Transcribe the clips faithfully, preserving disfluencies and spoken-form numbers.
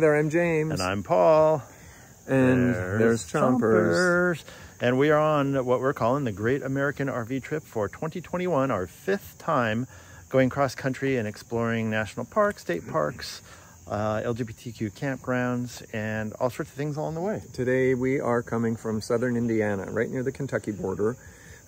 Hi there, I'm James. And I'm Paul. And there's, there's Chompers. Chompers. And we are on what we're calling the Great American R V Trip for twenty twenty-one, our fifth time going cross-country and exploring national parks, state parks, uh, L G B T Q campgrounds, and all sorts of things along the way. Today we are coming from southern Indiana, right near the Kentucky border,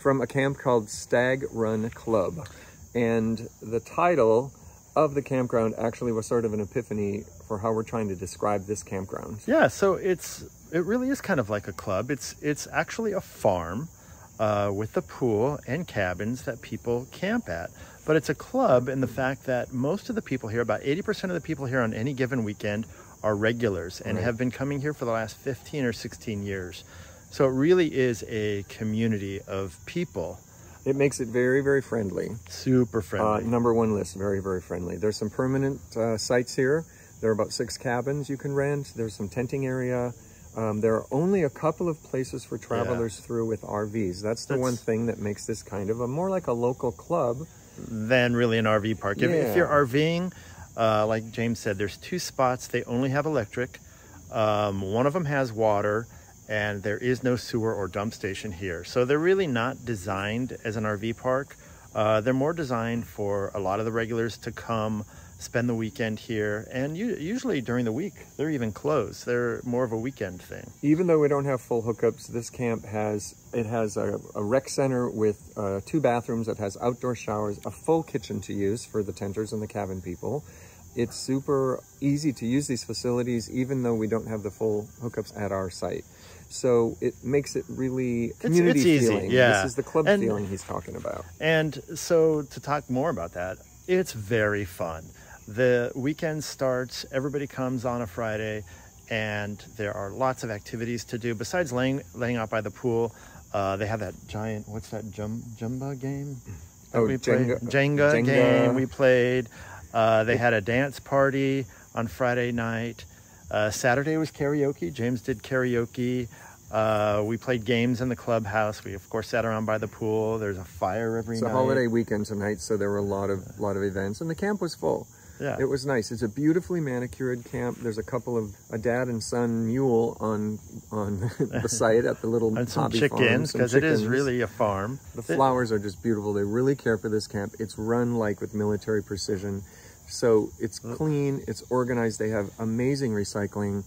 from a camp called Stag Run Club. And the title of the campground actually was sort of an epiphany for how we're trying to describe this campground. Yeah, so it's it really is kind of like a club. It's it's actually a farm uh, with a pool and cabins that people camp at. But it's a club in the fact that most of the people here, about eighty percent of the people here on any given weekend, are regulars and right. have been coming here for the last fifteen or sixteen years. So it really is a community of people. It makes it very, very friendly. Super friendly. Uh, number one list, very, very friendly. There's some permanent uh, sites here. There are about six cabins you can rent. There's some tenting area. Um, there are only a couple of places for travelers yeah. through with R Vs. That's the That's... one thing that makes this kind of a more like a local club than really an R V park. Yeah. If, if you're RVing, uh, like James said, there's two spots. They only have electric. Um, one of them has water, and there is no sewer or dump station here. So they're really not designed as an R V park. Uh, they're more designed for a lot of the regulars to come spend the weekend here. And you, usually during the week, they're even closed. They're more of a weekend thing. Even though we don't have full hookups, this camp has, it has a, a rec center with uh, two bathrooms that has outdoor showers, a full kitchen to use for the tenters and the cabin people. It's super easy to use these facilities, even though we don't have the full hookups at our site. So it makes it really community it's, it's feeling. Easy, yeah. This is the club and, feeling he's talking about. And so to talk more about that, it's very fun. The weekend starts, everybody comes on a Friday, and there are lots of activities to do. Besides laying, laying out by the pool, uh, they have that giant, what's that, Jum, Jumba game? That oh, we Jenga, Jenga, Jenga game we played. Uh, they had a dance party on Friday night. Uh, Saturday was karaoke. James did karaoke. Uh, we played games in the clubhouse. We, of course, sat around by the pool. There's a fire every night. It's a holiday weekend tonight, so there were a lot of, lot of events, and the camp was full. Yeah. It was nice. It's a beautifully manicured camp. There's a couple of a dad and son mule on on the site at the little and some chickens because it is really a farm. The it, flowers are just beautiful. They really care for this camp. It's run like with military precision, so it's clean. It's organized. They have amazing recycling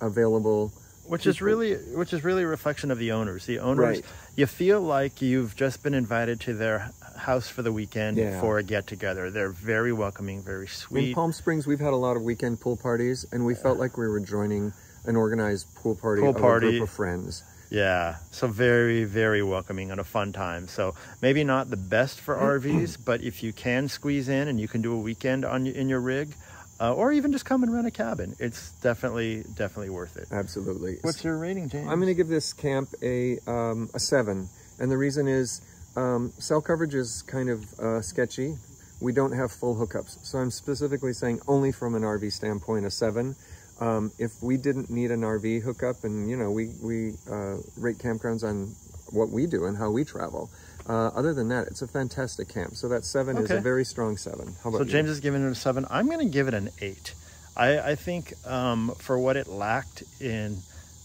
available, which people. is really which is really a reflection of the owners. The owners, right. you feel like you've just been invited to their house for the weekend yeah. for a get-together. They're very welcoming, very sweet. In Palm Springs, we've had a lot of weekend pool parties, and we felt like we were joining an organized pool party, pool party. of a group of friends. Yeah, so very, very welcoming and a fun time. So maybe not the best for R Vs, but if you can squeeze in and you can do a weekend on in your rig, Uh, or even just come and rent a cabin. It's definitely, definitely worth it. Absolutely. What's your rating, James? I'm going to give this camp a um, a seven, and the reason is um, cell coverage is kind of uh, sketchy. We don't have full hookups, so I'm specifically saying only from an R V standpoint a seven. Um, if we didn't need an R V hookup, and you know we we uh, rate campgrounds on what we do and how we travel. Uh, other than that, it's a fantastic camp. So that seven okay. is a very strong seven. How about So James you? is giving it a seven. I'm going to give it an eight. I, I think um, for what it lacked in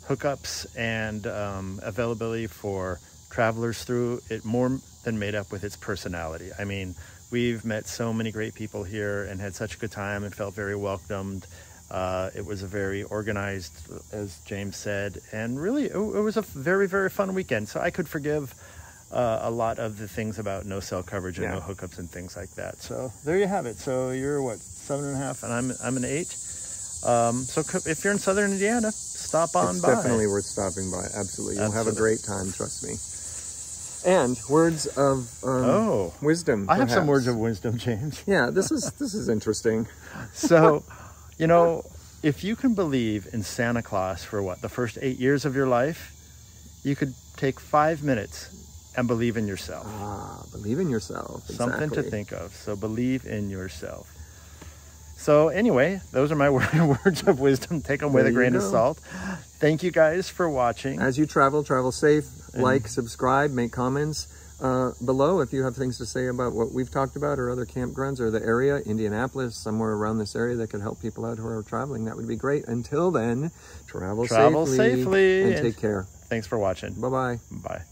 hookups and um, availability for travelers through, it more than made up with its personality. I mean, we've met so many great people here and had such a good time and felt very welcomed. Uh, it was a very organized, as James said, and really it, it was a very, very fun weekend. So I could forgive Uh, a lot of the things about no cell coverage and yeah. no hookups and things like that. So there you have it. So you're what, seven and a half, and I'm I'm an eight. Um, so if you're in southern Indiana, stop on it's by. It's definitely worth stopping by. Absolutely, you'll Absolutely. have a great time. Trust me. And words of um, oh wisdom. Perhaps. I have some words of wisdom, James. Yeah, this is this is interesting. So, you know, if you can believe in Santa Claus for what the first eight years of your life, you could take five minutes. And believe in yourself. Ah, believe in yourself. Exactly. Something to think of. So believe in yourself. So anyway, those are my words of wisdom. Take them there with a grain go. of salt. Thank you guys for watching. As you travel, travel safe. And like, subscribe, make comments. uh, below if you have things to say about what we've talked about or other campgrounds or the area, Indianapolis, somewhere around this area that could help people out who are traveling. That would be great. Until then, travel, travel safely, safely and, and take care. Thanks for watching. Bye-bye. Bye.